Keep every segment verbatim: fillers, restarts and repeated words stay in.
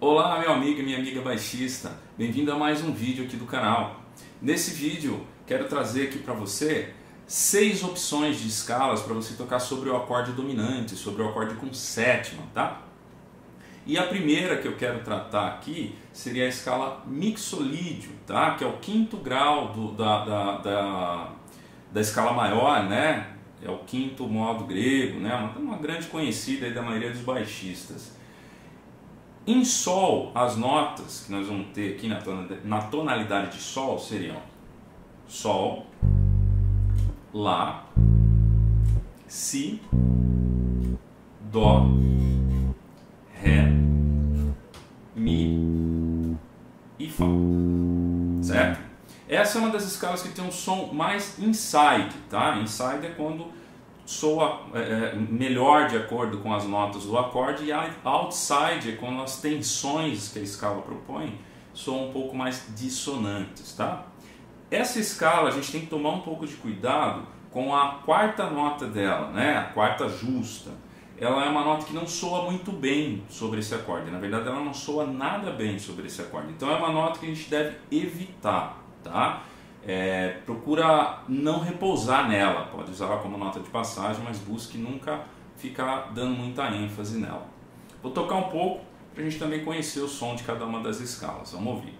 Olá, meu amigo e minha amiga baixista, bem-vindo a mais um vídeo aqui do canal. Nesse vídeo quero trazer aqui para você seis opções de escalas para você tocar sobre o acorde dominante, sobre o acorde com sétima, tá? E a primeira que eu quero tratar aqui seria a escala Mixolídio, tá? Que é o quinto grau do, da, da, da, da escala maior, né? É o quinto modo grego, né? Uma, uma grande conhecida aí da maioria dos baixistas. Em Sol, as notas que nós vamos ter aqui na, tona, na tonalidade de Sol seriam Sol, Lá, Si, Dó, Ré, Mi e Fá, certo? Essa é uma das escalas que tem um som mais inside, tá? Inside é quando soa é, melhor de acordo com as notas do acorde, e outside é quando as tensões que a escala propõe soam um pouco mais dissonantes, tá? Essa escala a gente tem que tomar um pouco de cuidado com a quarta nota dela, né? A quarta justa. Ela é uma nota que não soa muito bem sobre esse acorde. Na verdade, ela não soa nada bem sobre esse acorde. Então, é uma nota que a gente deve evitar, tá? É, procura não repousar nela. Pode usar ela como nota de passagem, mas busque nunca ficar dando muita ênfase nela. Vou tocar um pouco para a gente também conhecer o som de cada uma das escalas. Vamos ouvir.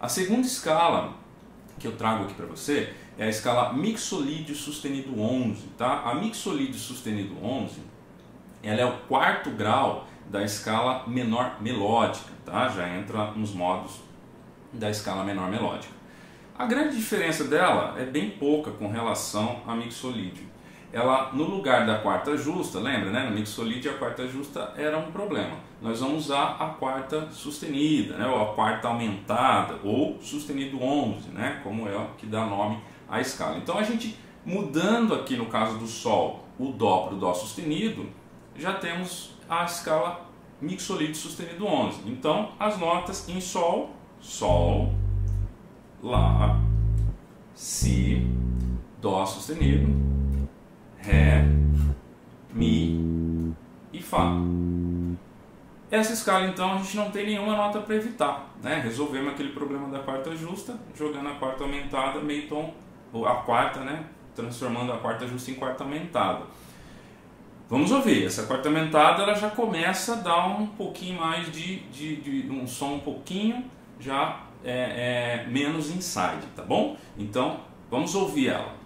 A segunda escala que eu trago aqui para você é a escala Mixolídio sustenido onze, tá? A Mixolídio sustenido onze, ela é o quarto grau da escala menor melódica, tá? Já entra nos modos da escala menor melódica. A grande diferença dela é bem pouca com relação a Mixolídio. Ela, no lugar da quarta justa, lembra, né? No Mixolídio a quarta justa era um problema. Nós vamos usar a quarta sustenida, né? Ou a quarta aumentada, ou sustenido onze, né? Como é o que dá nome à escala. Então a gente, mudando aqui no caso do Sol, o Dó para o Dó sustenido, já temos a escala Mixolídio sustenido onze. Então as notas em Sol, Sol, Lá, Si, Dó sustenido, Ré, Mi e Fá. Essa escala então a gente não tem nenhuma nota para evitar, né? Resolvemos aquele problema da quarta justa, jogando a quarta aumentada, meio tom, ou a quarta, né? Transformando a quarta justa em quarta aumentada. Vamos ouvir, essa quarta aumentada ela já começa a dar um pouquinho mais de, de, de um som um pouquinho já É, é, menos inside, tá bom? Então, vamos ouvir ela.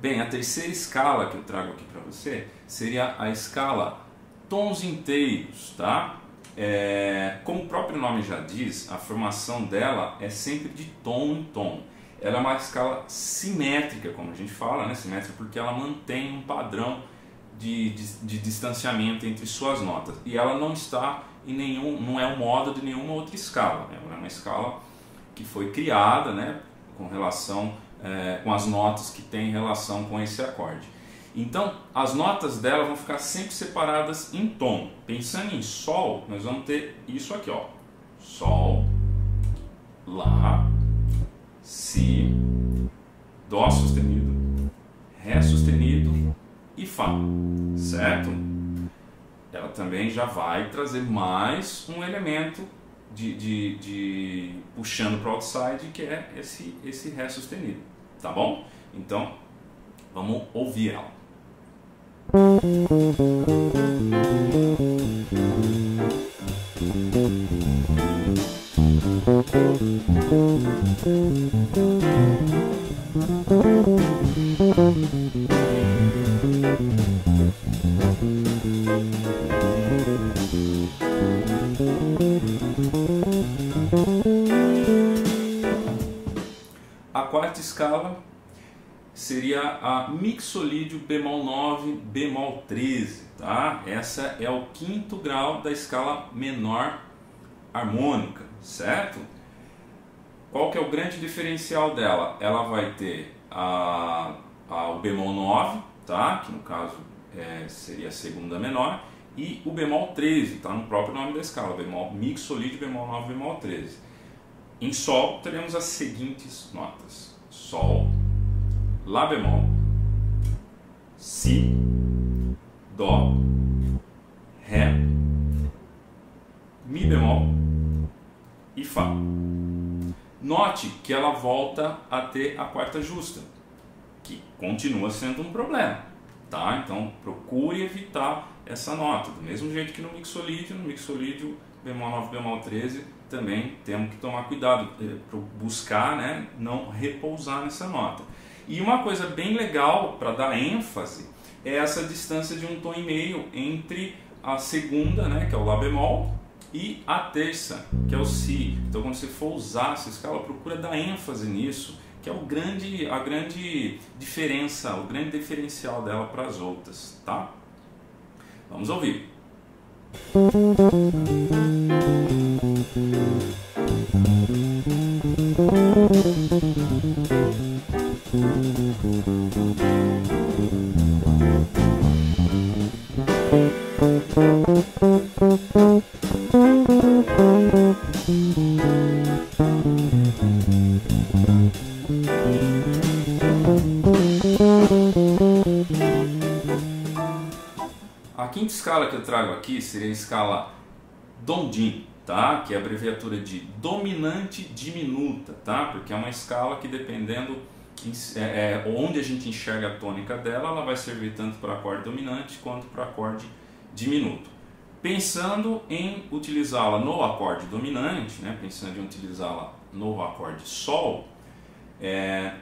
Bem, a terceira escala que eu trago aqui para você seria a escala Tons Inteiros, tá? É, como o próprio nome já diz, a formação dela é sempre de tom em tom. Ela é uma escala simétrica, como a gente fala, né? Simétrica porque ela mantém um padrão de, de, de distanciamento entre suas notas. E ela não está em nenhum, não é um modo de nenhuma outra escala. Ela é uma escala que foi criada, né? Com relação é, com as notas que tem relação com esse acorde. Então, as notas dela vão ficar sempre separadas em tom. Pensando em Sol, nós vamos ter isso aqui, ó: Sol, Lá, Si, Dó sustenido, Ré sustenido e Fá, certo? Ela também já vai trazer mais um elemento De, de, de puxando para o outside, que é esse, esse Ré sustenido, tá bom? Então, vamos ouvir ela. A quarta escala seria a Mixolídio bemol nove, bemol treze, tá? Essa é o quinto grau da escala menor harmônica, certo? Qual que é o grande diferencial dela? Ela vai ter a, a, o bemol nove, tá? Que no caso é, seria a segunda menor, e o bemol treze, tá? No próprio nome da escala, bemol, Mixolídio bemol nove, bemol treze. Em Sol teremos as seguintes notas: Sol, Lá bemol, Si, Dó, Ré, Mi bemol e Fá. Note que ela volta a ter a quarta justa, que continua sendo um problema, tá? Então procure evitar essa nota, do mesmo jeito que no Mixolídio, no Mixolídio bemol nove, bemol treze, também temos que tomar cuidado, buscar, né, não repousar nessa nota. E uma coisa bem legal para dar ênfase é essa distância de um tom e meio entre a segunda, né, que é o Lá bemol, e a terça, que é o Si. Então quando você for usar essa escala, procura dar ênfase nisso, que é o grande, a grande diferença, o grande diferencial dela para as outras, tá? Vamos ouvir. A quinta escala que eu trago aqui seria a escala DomDim, tá? Que é a abreviatura de dominante diminuta, tá? Porque é uma escala que, dependendo é, é, onde a gente enxerga a tônica dela, ela vai servir tanto para acorde dominante quanto para acorde diminuto. Pensando em utilizá-la no acorde dominante, né? Pensando em utilizá-la no acorde Sol, é,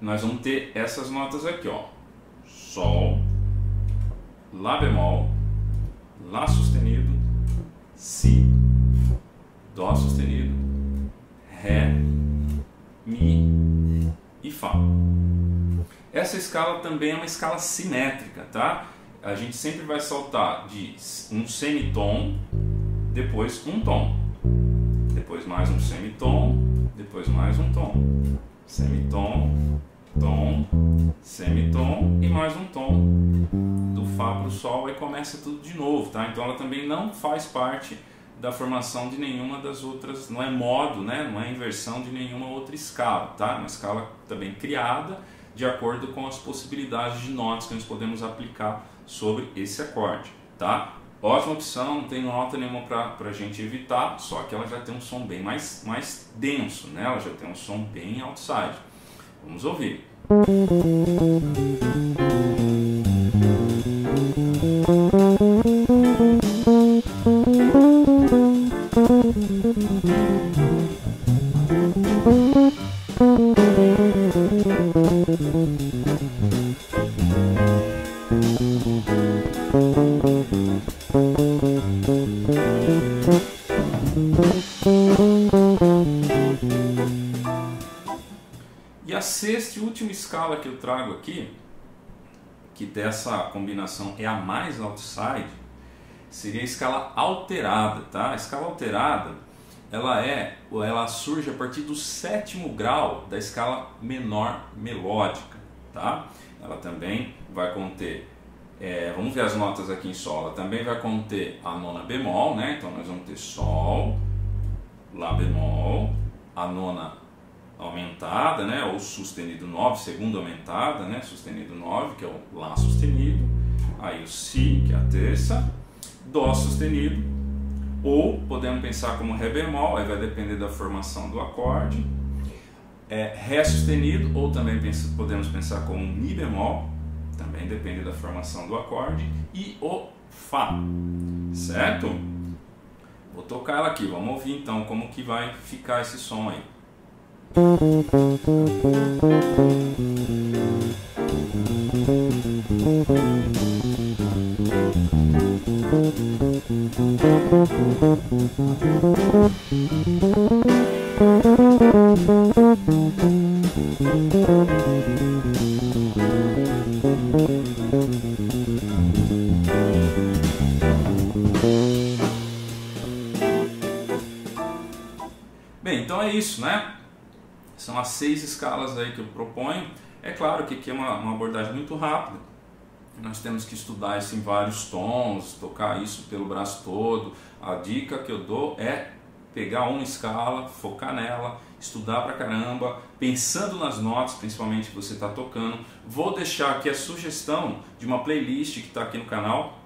nós vamos ter essas notas aqui, ó: Sol, Lá bemol, Lá sustenido, Si, Dó sustenido, Ré, Mi e Fá. Essa escala também é uma escala simétrica, tá? A gente sempre vai saltar de um semitom, depois um tom, depois mais um semitom, depois mais um tom, semitom, tom, semitom e mais um tom, do Fá para o Sol, e começa tudo de novo, tá? Então ela também não faz parte da formação de nenhuma das outras, não é modo, né? Não é inversão de nenhuma outra escala, tá? Uma escala também criada de acordo com as possibilidades de notas que nós podemos aplicar sobre esse acorde, tá? Ótima opção, não tem nota nenhuma para a gente evitar, só que ela já tem um som bem mais, mais denso, né? Ela já tem um som bem outside. Vamos ouvir. E a sexta e última escala que eu trago aqui, que dessa combinação é a mais outside, seria a escala alterada, tá? A escala alterada, ela é, ela surge a partir do sétimo grau da escala menor melódica, tá? Ela também vai conter, é, vamos ver as notas aqui em Sol, ela também vai conter a nona bemol, né? Então nós vamos ter Sol, Lá bemol, a nona aumentada, né, ou sustenido nove, segunda aumentada, né, sustenido nove, que é o Lá sustenido, aí o Si, que é a terça, Dó sustenido, ou podemos pensar como Ré bemol, aí vai depender da formação do acorde, é, Ré sustenido, ou também pensa, podemos pensar como Mi bemol, também depende da formação do acorde, e o Fá, certo? Vou tocar ela aqui, vamos ouvir então como que vai ficar esse som aí. Bem, então é isso, né? São as seis escalas aí que eu proponho. É claro que aqui é uma, uma abordagem muito rápida. Nós temos que estudar isso em vários tons, tocar isso pelo braço todo. A dica que eu dou é pegar uma escala, focar nela, estudar pra caramba, pensando nas notas, principalmente que você está tocando. Vou deixar aqui a sugestão de uma playlist que está aqui no canal,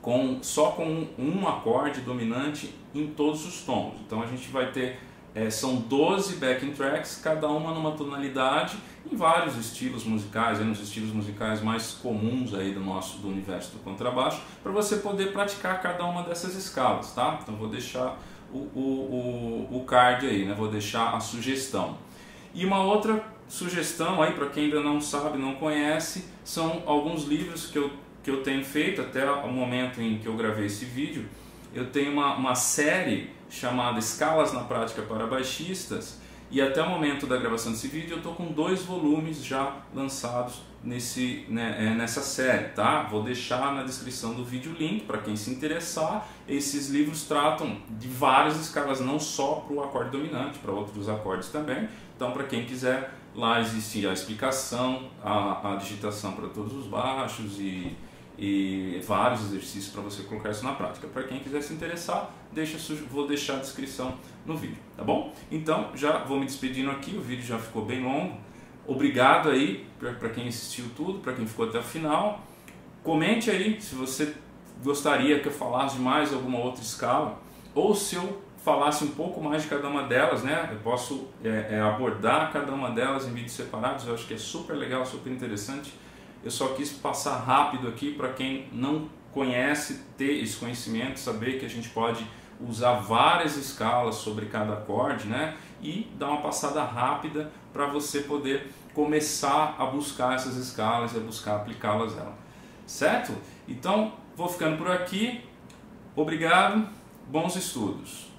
com, só com um acorde dominante em todos os tons. Então a gente vai ter... É, são doze backing tracks, cada uma numa tonalidade, em vários estilos musicais, nos estilos musicais mais comuns aí do nosso do universo do contrabaixo, para você poder praticar cada uma dessas escalas, tá? Então vou deixar o, o, o, o card aí, né? Vou deixar a sugestão. E uma outra sugestão aí, para quem ainda não sabe, não conhece, são alguns livros que eu, que eu tenho feito até o momento em que eu gravei esse vídeo. Eu tenho uma, uma série chamada Escalas na Prática para Baixistas, e até o momento da gravação desse vídeo eu estou com dois volumes já lançados nesse, né, é, nessa série, tá? Vou deixar na descrição do vídeo o link para quem se interessar. Esses livros tratam de várias escalas, não só para o acorde dominante, para outros acordes também. Então, para quem quiser, lá existe a explicação, a, a digitação para todos os baixos e... e vários exercícios para você colocar isso na prática. Para quem quiser se interessar, deixa, vou deixar a descrição no vídeo, tá bom? Então, já vou me despedindo aqui, o vídeo já ficou bem longo. Obrigado aí para quem assistiu tudo, para quem ficou até o final. Comente aí se você gostaria que eu falasse de mais alguma outra escala, ou se eu falasse um pouco mais de cada uma delas, né? Eu posso é, é, abordar cada uma delas em vídeos separados. Eu acho que é super legal, super interessante. Eu só quis passar rápido aqui para quem não conhece, ter esse conhecimento, saber que a gente pode usar várias escalas sobre cada acorde, né? E dar uma passada rápida para você poder começar a buscar essas escalas e a buscar aplicá-las a ela. Certo? Então, vou ficando por aqui. Obrigado, bons estudos!